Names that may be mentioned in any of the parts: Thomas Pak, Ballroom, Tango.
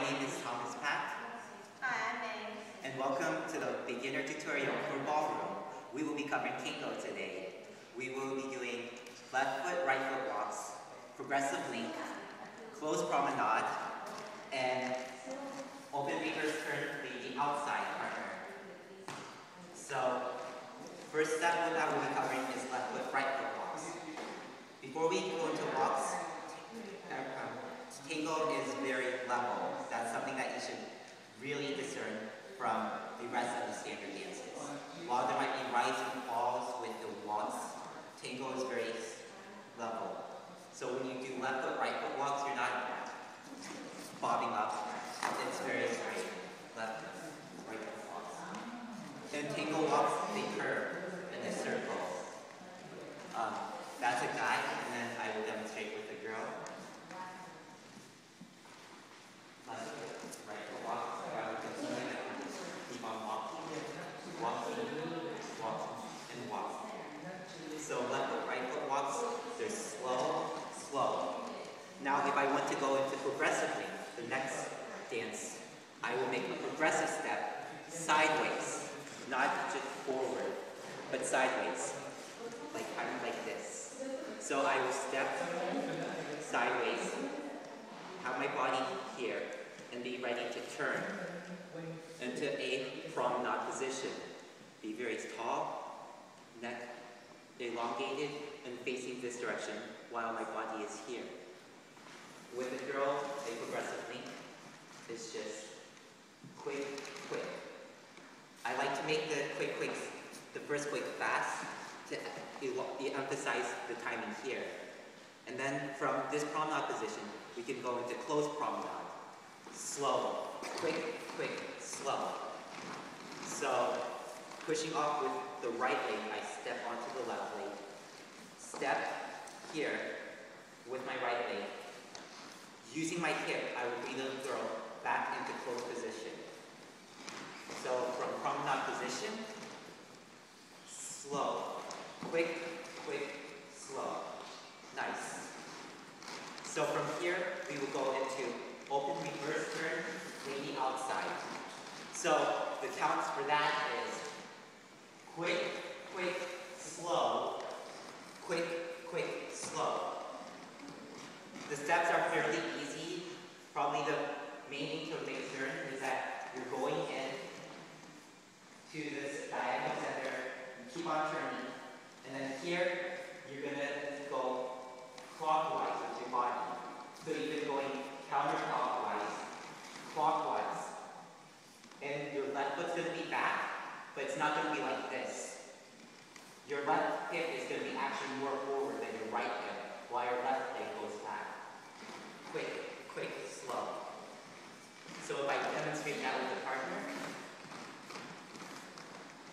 my name is Thomas Pak. Hi, I'm May. And welcome to the beginner tutorial for Ballroom. We will be covering Tango today. We will be doing left foot, right foot walks, progressive link, closed promenade, and open reverse turn to the outside partner. So, first step that we'll be covering is left foot, right foot walks. Before we go into walks, Tango is very level. That's something that you should really discern from the rest of the standard dances. While there might be rise and falls with the walks, Tango is very level. So when you do left foot, right foot walks, you're not bobbing up. It's very straight. Left foot, right foot walks. Then Tango walks, they curve in a circle. That's a guy, and then I will demonstrate with a girl. Now if I want to go into progressively, the next dance, I will make a progressive step sideways, not just forward, but sideways, like kind of like this. So I will step sideways, have my body here, and be ready to turn into a promenade position. Be very tall, neck elongated, and facing this direction while my body is here. With a girl, they progressive link. It's just quick, quick. I like to make the quick, quick, the first quick fast to emphasize the timing here. And then from this promenade position, we can go into closed promenade. Slow, quick, quick, slow. So pushing off with the right leg, I step onto the left leg. Step here with my right leg. Using my hip, I will lead the girl back into closed position. So from promenade position, slow, quick, quick, slow. Nice. So from here, we will go into open reverse turn, lady outside. So the counts for that is quick, quick, slow, quick, quick, slow. The steps are fairly easy. Probably the main thing to make sure is that you're going in to this diagonal center, you keep on turning, and then here you're going to go clockwise with your body. So you've been going counterclockwise, clockwise, and your left foot's going to be back, but it's not going to be like this. Your left hip is going to be actually more forward than your right hip, while your left leg goes back. Quick, quick, slow. So if I demonstrate that with a partner,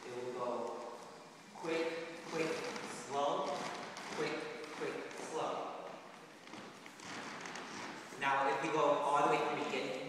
it will go quick, quick, slow, quick, quick, slow. Now if we go all the way from the beginning,